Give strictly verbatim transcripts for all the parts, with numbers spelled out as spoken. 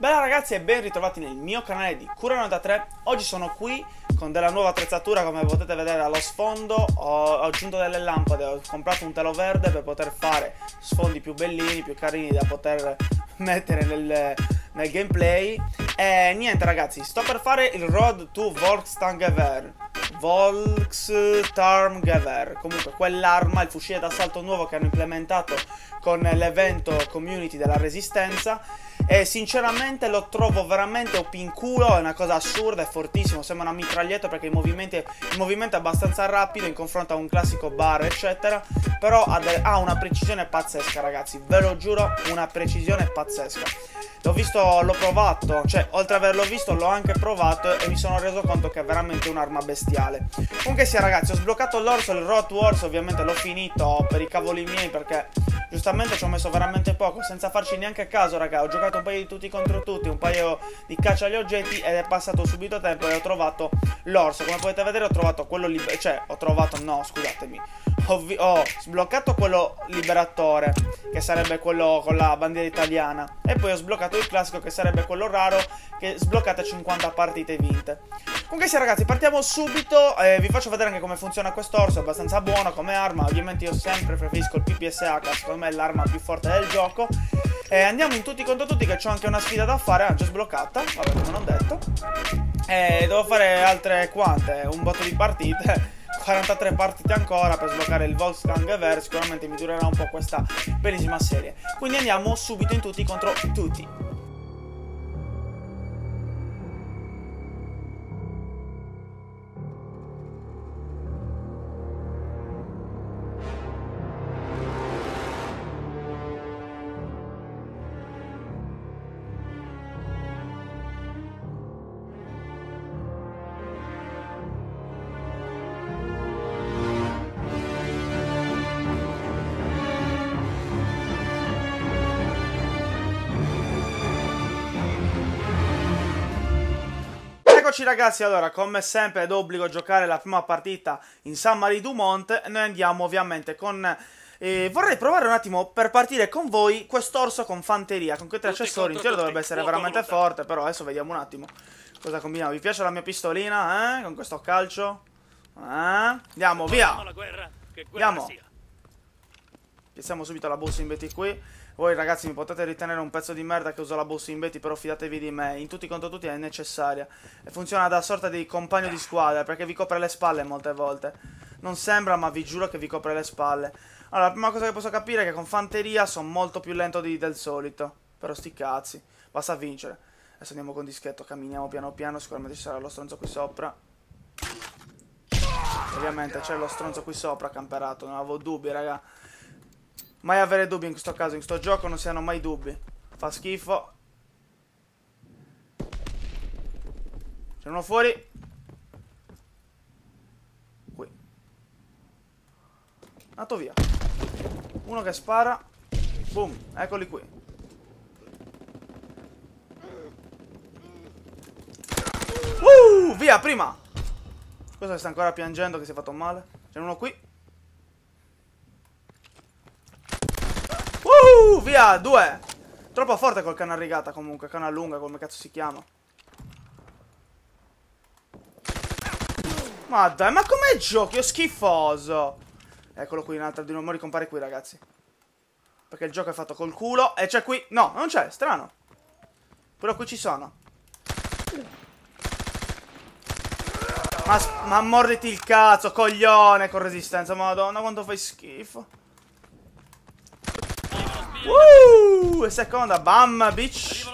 Bella ragazzi e ben ritrovati nel mio canale di Curre novantatré. Oggi sono qui con della nuova attrezzatura, come potete vedere allo sfondo. Ho aggiunto delle lampade, ho comprato un telo verde per poter fare sfondi più bellini, più carini da poter mettere nel, nel gameplay. E niente ragazzi, sto per fare il Road to Volkssturmgewehr Volkssturmgewehr, comunque quell'arma, il fucile d'assalto nuovo che hanno implementato con l'evento community della resistenza. E sinceramente lo trovo veramente O P in culo, è una cosa assurda, è fortissimo, sembra una mitraglietta perché il movimento, il movimento è abbastanza rapido in confronto a un classico bar eccetera. Però ha, ha una precisione pazzesca ragazzi, ve lo giuro, una precisione pazzesca. L'ho visto, l'ho provato, cioè oltre ad averlo visto l'ho anche provato e mi sono reso conto che è veramente un'arma bestiale. Comunque sia ragazzi, ho sbloccato l'orso, il Road to Wars, ovviamente l'ho finito per i cavoli miei perché giustamente ci ho messo veramente poco, senza farci neanche caso raga. Ho giocato un paio di tutti contro tutti, un paio di caccia agli oggetti ed è passato subito tempo e ho trovato l'orso. Come potete vedere ho trovato quello libero, cioè ho trovato, no scusatemi, ho, ho sbloccato quello liberatore che sarebbe quello con la bandiera italiana e poi ho sbloccato il classico che sarebbe quello raro che sbloccate cinquanta partite vinte. Comunque sì ragazzi, partiamo subito, eh, vi faccio vedere anche come funziona quest'orso, è abbastanza buono come arma, ovviamente io sempre preferisco il P P S H, secondo me è l'arma più forte del gioco. Eh, andiamo in tutti contro tutti che c'ho anche una sfida da fare, ah, già sbloccata, vabbè come non ho detto. Eh, devo fare altre quante, un botto di partite, quarantatré partite ancora per sbloccare il Volkssturmgewehr, sicuramente mi durerà un po' questa bellissima serie. Quindi andiamo subito in tutti contro tutti. Eccoci ragazzi, allora come sempre è d'obbligo giocare la prima partita in San Marie Dumont. Noi andiamo ovviamente con... Eh, vorrei provare un attimo per partire con voi quest'orso con fanteria, con quei tre accessori, in teoria dovrebbe essere veramente forte, però adesso vediamo un attimo cosa combiniamo. Vi piace la mia pistolina, eh? Con questo calcio? Eh? Andiamo, via! Andiamo! Piazziamo subito la busta in Betty qui. Voi ragazzi mi potete ritenere un pezzo di merda che uso la busta in Betty, però fidatevi di me, in tutti contro tutti è necessaria. E funziona da sorta di compagno di squadra, perché vi copre le spalle molte volte. Non sembra, ma vi giuro che vi copre le spalle. Allora, la prima cosa che posso capire è che con fanteria sono molto più lento di, del solito. Però sti cazzi, basta vincere. Adesso andiamo con dischetto, camminiamo piano piano, sicuramente ci sarà lo stronzo qui sopra. Ovviamente c'è lo stronzo qui sopra, camperato, non avevo dubbi raga. Mai avere dubbi in questo caso, in questo gioco non si hanno mai dubbi. Fa schifo. C'è uno fuori. Qui. Andato via. Uno che spara. Boom, eccoli qui. Uh, via, prima. Questo che sta ancora piangendo che si è fatto male. C'è uno qui. Uh, via, due. Troppo forte col canna rigata comunque, canna lunga, come cazzo si chiama. Ma dai, ma com'è il gioco? Schifoso. Eccolo qui, un altro di non ricompare qui ragazzi, perché il gioco è fatto col culo. E c'è qui, no, non c'è, strano. Però qui ci sono. Ma, ma morditi il cazzo, coglione, con resistenza. Madonna, quanto fai schifo. Uh, e seconda, bam, bitch.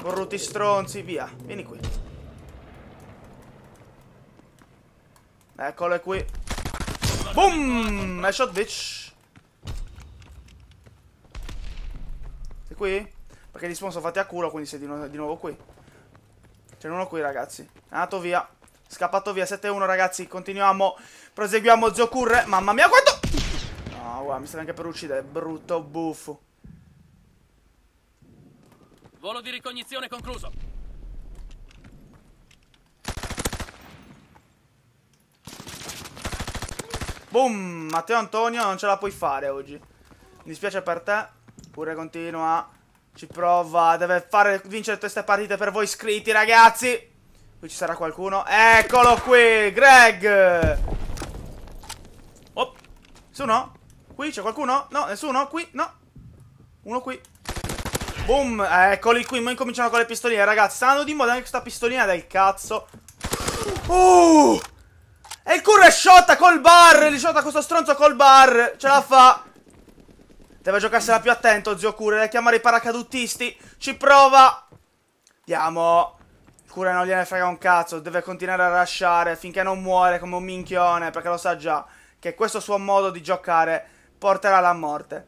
Brutti stronzi, via, vieni qui. Eccolo qui. Boom, headshot bitch. Sei qui? Perché gli spawn sono fatti a culo, quindi sei di, nu di nuovo qui. C'è uno qui ragazzi, è andato via, scappato via, sette a uno ragazzi, continuiamo. Proseguiamo zio Curre, mamma mia quanto... No, guarda, mi stai anche per uccidere, brutto buffo. Volo di ricognizione concluso. Boom, Matteo Antonio, non ce la puoi fare oggi. Mi dispiace per te. Pure continua. Ci prova, deve fare vincere queste partite per voi iscritti, ragazzi. Qui ci sarà qualcuno. Eccolo qui, Greg. Oh, nessuno? Qui c'è qualcuno? No, nessuno? Qui? No. Uno qui. Boom, eccoli qui. Ma incominciamo con le pistoline, ragazzi. Stanno di moda anche questa pistolina del cazzo. Uh! E il Curre shotta col bar. Li shotta questo stronzo col bar. Ce la fa. Deve giocarsela più attento, zio Curre. Deve chiamare i paracadutisti. Ci prova. Andiamo. Il Curre non gliene frega un cazzo. Deve continuare a lasciare finché non muore come un minchione. Perché lo sa già che questo suo modo di giocare porterà alla morte.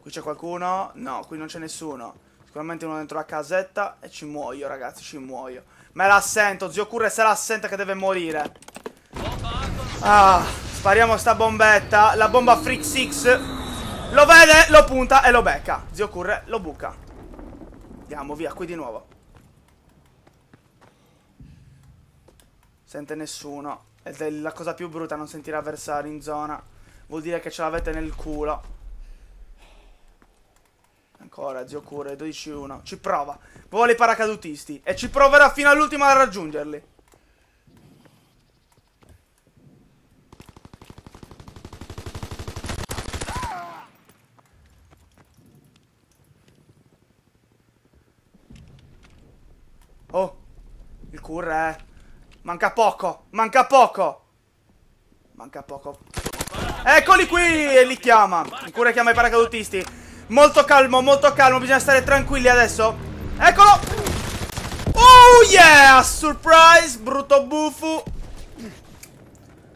Qui c'è qualcuno? No, qui non c'è nessuno. Sicuramente uno dentro la casetta. E ci muoio, ragazzi, ci muoio. Me la sento, zio Curre se la sente che deve morire. Ah, spariamo sta bombetta. La bomba Freak sei. Lo vede, lo punta e lo becca. Zio Curre lo buca. Andiamo via, qui di nuovo. Sente nessuno. Ed è la cosa più brutta, non sentire avversari in zona. Vuol dire che ce l'avete nel culo. Ancora, zio Curre, dodici uno. Ci prova. Vuole i paracadutisti. E ci proverà fino all'ultimo a raggiungerli. Oh, il Curre, eh. Manca poco, manca poco. Manca poco. Eccoli qui, e li chiama. Il Curre chiama i paracadutisti. Molto calmo, molto calmo, bisogna stare tranquilli adesso. Eccolo. Oh yeah, surprise, brutto buffo.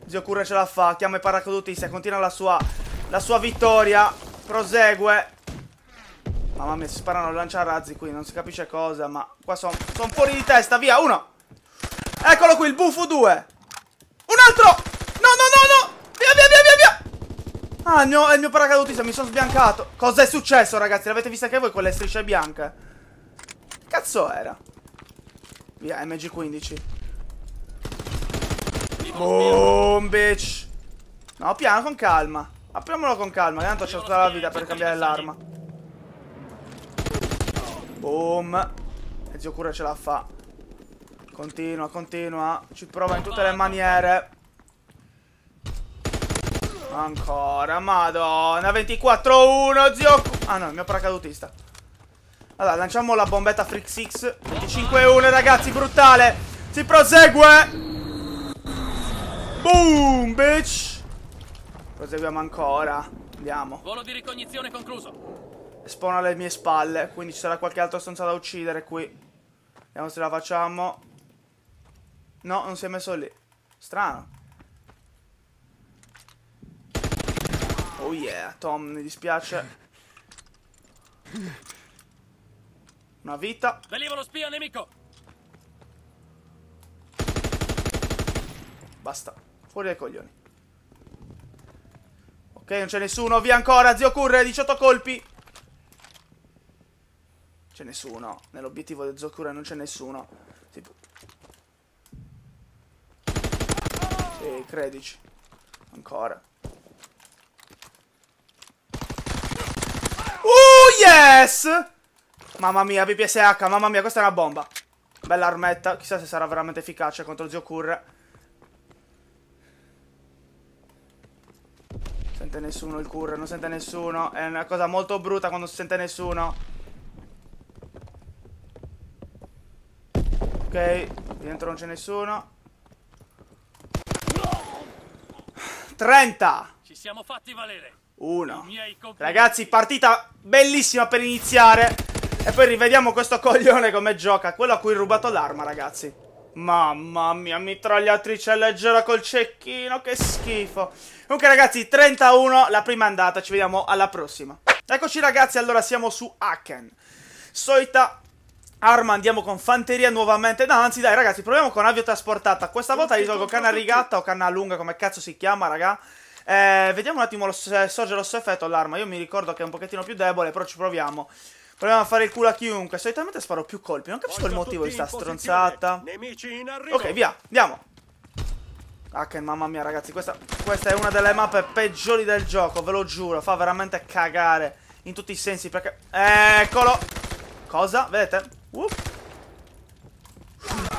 Zio Curre ce la fa, chiama i paracadutisti. Continua la sua, la sua vittoria. Prosegue. Mamma mia, si sparano lanciarazzi qui, non si capisce cosa, ma qua sono son fuori di testa, via, uno. Eccolo qui, il buffo due. Un altro. No, no, no, no. Via, via, via, via, via. Ah, no, è il mio paracadutista, mi sono sbiancato. Cos'è successo, ragazzi? L'avete vista anche voi quelle strisce bianche? Cazzo era? Via, M G quindici. Boom, bitch. No, piano, con calma. Apriamolo con calma, tanto c'è tutta la vita per cambiare l'arma. Boom. E zio Curre ce la fa. Continua, continua. Ci prova in tutte le maniere. Ancora, madonna. Ventiquattro uno, zio Curre. Ah no, il mio paracadutista. Allora, lanciamo la bombetta Freak sei. Venticinque uno, ragazzi, brutale. Si prosegue. Boom, bitch. Proseguiamo ancora. Andiamo. Volo di ricognizione concluso. Spawna alle mie spalle, quindi ci sarà qualche altro stronzo da uccidere qui. Vediamo se la facciamo. No, non si è messo lì. Strano. Oh yeah, Tom, mi dispiace. Una vita. Veniva lo spia nemico. Basta, fuori dai coglioni. Ok, non c'è nessuno, via ancora, zio Curre, diciotto colpi. C'è nessuno. Nell'obiettivo del zio Curre non c'è nessuno. Sì, sì, credici. Ancora. Oh yes! Mamma mia, V P S H, mamma mia, questa è una bomba. Bella armetta, chissà se sarà veramente efficace contro zio Curre. Sente nessuno il Curre, non sente nessuno. È una cosa molto brutta quando si sente nessuno. Ok, dentro non c'è nessuno. trenta. Ci siamo fatti valere. uno. Ragazzi, partita bellissima per iniziare. E poi rivediamo questo coglione come gioca. Quello a cui ho rubato l'arma, ragazzi. Mamma mia, mitragliatrice leggera col cecchino, che schifo. Comunque ragazzi, trenta uno la prima andata, ci vediamo alla prossima. Eccoci ragazzi, allora siamo su Haken. Solita arma, andiamo con fanteria nuovamente. No, anzi dai ragazzi, proviamo con aviotrasportata. Questa volta li tolgo canna rigatta o canna lunga, come cazzo si chiama, raga. eh, Vediamo un attimo lo, se sorge lo stesso effetto all'arma. Io mi ricordo che è un pochettino più debole, però ci proviamo. Proviamo a fare il culo a chiunque. Solitamente sparo più colpi, non capisco il motivo di sta stronzata. Ok, via, andiamo. Ah, che mamma mia ragazzi, questa, questa è una delle mappe peggiori del gioco, ve lo giuro. Fa veramente cagare in tutti i sensi perché... Eccolo. cosa, vedete? Uh.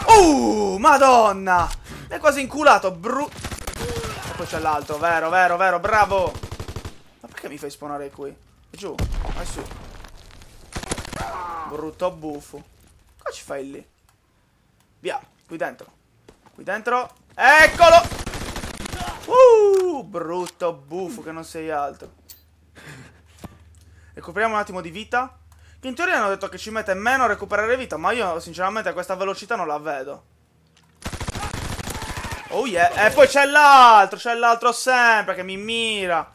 uh, madonna! Mi è quasi inculato, bru... E poi c'è l'altro, vero, vero, vero, bravo! Ma perché mi fai spawnare qui? E giù, vai su. Brutto buffo. Cosa ci fai lì? Via, qui dentro. Qui dentro. Eccolo! Uh, brutto buffo che non sei altro. Recuperiamo un attimo di vita. Che in teoria hanno detto che ci mette meno a recuperare vita, ma io sinceramente a questa velocità non la vedo. Oh yeah. E poi c'è l'altro, c'è l'altro sempre che mi mira.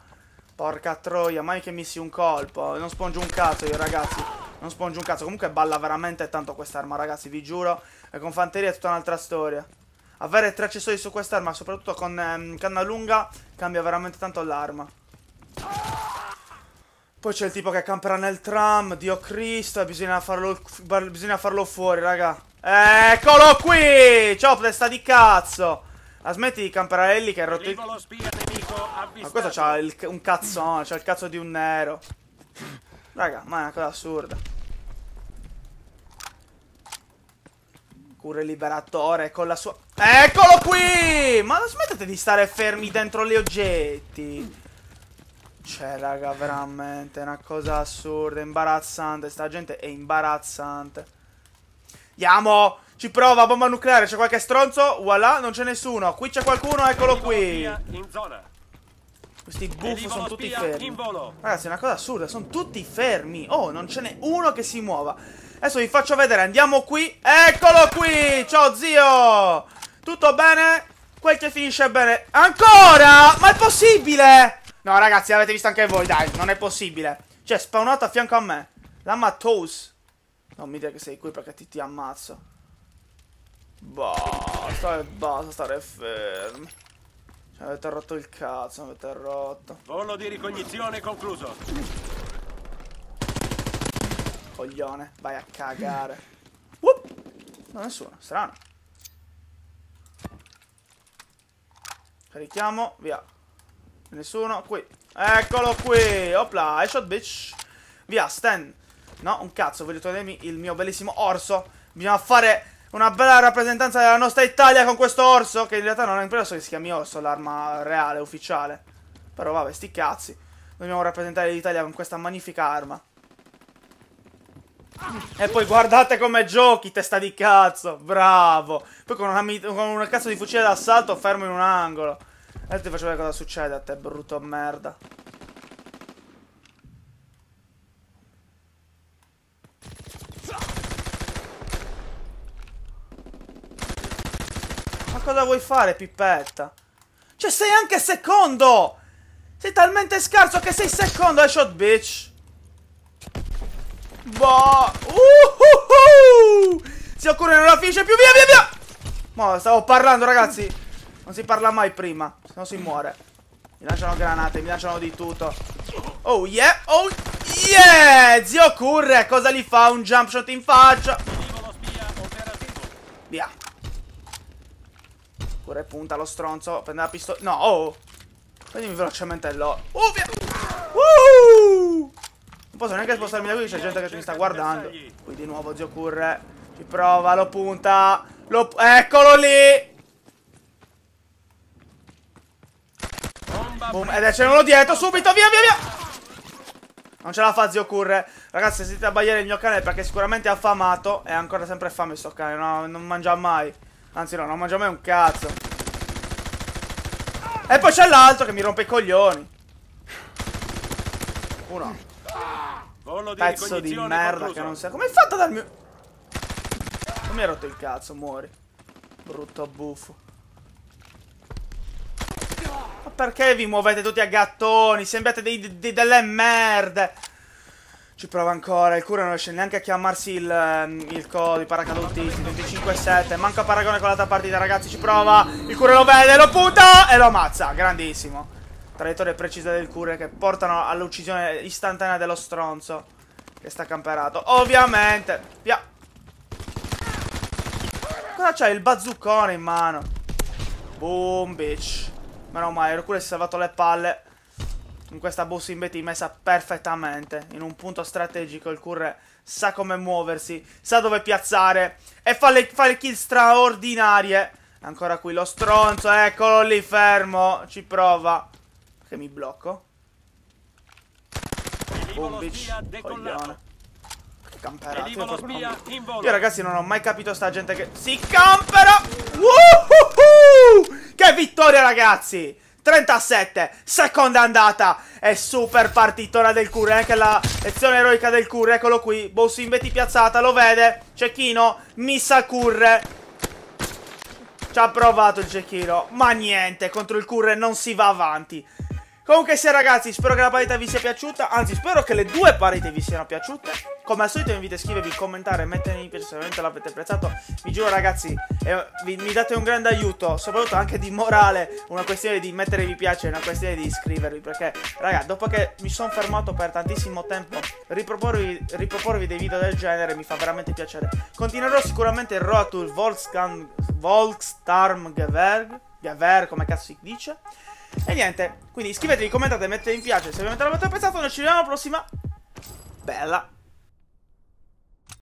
Porca troia, mai che missi un colpo. Non spongio un cazzo io, ragazzi. Non spongio un cazzo. Comunque balla veramente tanto quest'arma, ragazzi, vi giuro. E con fanteria è tutta un'altra storia. Avere tre accessori su quest'arma, soprattutto con ehm, canna lunga, cambia veramente tanto l'arma. Poi c'è il tipo che camperà nel tram, Dio Cristo, bisogna farlo, bisogna farlo fuori, raga. Eccolo qui! Ciao, testa di cazzo! La smetti di camperare lì che è rotto il... Ma questo c'ha il... un cazzone, c'ha il cazzo di un nero. Raga, ma è una cosa assurda. Curre liberatore con la sua... Eccolo qui! Ma non smettete di stare fermi dentro gli oggetti. Cioè, raga, veramente, è una cosa assurda, imbarazzante. Sta gente è imbarazzante. Andiamo! Ci prova, bomba nucleare, c'è qualche stronzo? Voilà, non c'è nessuno. Qui c'è qualcuno, eccolo qui. Questi buffi sono tutti fermi. Ragazzi, è una cosa assurda, sono tutti fermi. Oh, non ce n'è uno che si muova. Adesso vi faccio vedere, andiamo qui. Eccolo qui! Ciao, zio! Tutto bene? Quel che finisce bene. Ancora! Ma è possibile? No, ragazzi, l'avete visto anche voi, dai, non è possibile. Cioè, è spawnato a fianco a me. La Matos. Non mi dire che sei qui perché ti, ti ammazzo. Boh, stare, basta stare fermi. Cioè, avete rotto il cazzo, avete rotto. Volo di ricognizione concluso. Coglione, vai a cagare. Whoop. No, nessuno, strano. Carichiamo, via. Nessuno, qui. Eccolo qui. Opla, headshot bitch. Via, Stan. No, un cazzo, voglio togliermi il mio bellissimo orso. Bisogna fare una bella rappresentanza della nostra Italia con questo orso. Che in realtà non è impreso che si chiami orso l'arma reale, ufficiale. Però vabbè, sti cazzi. Dobbiamo rappresentare l'Italia con questa magnifica arma. E poi guardate come giochi, testa di cazzo. Bravo. Poi con, una, con un cazzo di fucile d'assalto fermo in un angolo. Adesso ti faccio vedere cosa succede a te, brutto merda. Ma cosa vuoi fare, pippetta? Cioè, sei anche secondo! Sei talmente scarso che sei secondo, headshot bitch! Boh! Uhuhu! Si occorre non la finisce più, via, via, via! Ma stavo parlando, ragazzi! Non si parla mai prima, se no si muore. Mi lanciano granate, mi lanciano di tutto. Oh yeah, oh yeah. Zio Curre, cosa gli fa? Un jump shot in faccia. Via. Curre punta lo stronzo, prende la pistola. No, oh. Prendimi velocemente l'oro. Oh, via. Uh. Non posso neanche spostarmi da qui, c'è gente che mi sta guardando. Qui di nuovo Zio Curre. Ci prova, lo punta. Lo... Eccolo lì. Boom. Ed c'è uno dietro, subito, via, via, via. Non ce la fa Zio Curre. Ragazzi, sentite abbaiare il mio cane perché sicuramente è affamato. È ancora sempre fame sto cane, no, non mangia mai. Anzi no, non mangia mai un cazzo. E poi c'è l'altro che mi rompe i coglioni. Uno pezzo di merda che non sa. Come hai fatto a darmi... Non mi hai rotto il cazzo, muori. Brutto buffo. Perché vi muovete tutti a gattoni? Sembrate dei, dei, delle merde. Ci prova ancora. Il Curre non riesce neanche a chiamarsi il, il codice paracadutisti. venticinque sette. Manca paragone con l'altra partita, ragazzi. Ci prova. Il Curre lo vede, lo punta e lo ammazza. Grandissimo. Traiettoria precisa del Curre che portano all'uccisione istantanea dello stronzo che sta camperato. Ovviamente. Via. Cosa c'è? Il bazzuccone in mano. Boom, bitch. Meno male, il Curre si è salvato le palle in questa boss in B T messa perfettamente. In un punto strategico il Curre sa come muoversi, sa dove piazzare e fa le, fa le kill straordinarie. Ancora qui lo stronzo, eccolo lì, fermo, ci prova. Che mi blocco? Boom, bitch, coglione. Camperati, io ragazzi non ho mai capito sta gente che si campera. Woohoo! Che vittoria ragazzi, trentasette, seconda andata. È super partitona del Curre, anche la azione eroica del Curre. Eccolo qui, Boss Inveti piazzata, lo vede, cecchino, missa Curre. Ci ha provato il cecchino, ma niente, contro il Curre non si va avanti. Comunque sia ragazzi, spero che la partita vi sia piaciuta, anzi spero che le due partite vi siano piaciute. Come al solito vi invito a iscrivervi, commentare, mettere mi piace se veramente l'avete apprezzato. Vi giuro ragazzi, eh, vi, mi date un grande aiuto, soprattutto anche di morale. Una questione di mettere mi piace, una questione di iscrivervi, perché raga, dopo che mi sono fermato per tantissimo tempo, riproporvi, riproporvi dei video del genere mi fa veramente piacere. Continuerò sicuramente il Road to Volkssturmgewehr, Gewehr, come cazzo si dice. E niente, quindi iscrivetevi, commentate, mettete mi piace se veramente l'avete apprezzato. Noi ci vediamo alla prossima. Bella.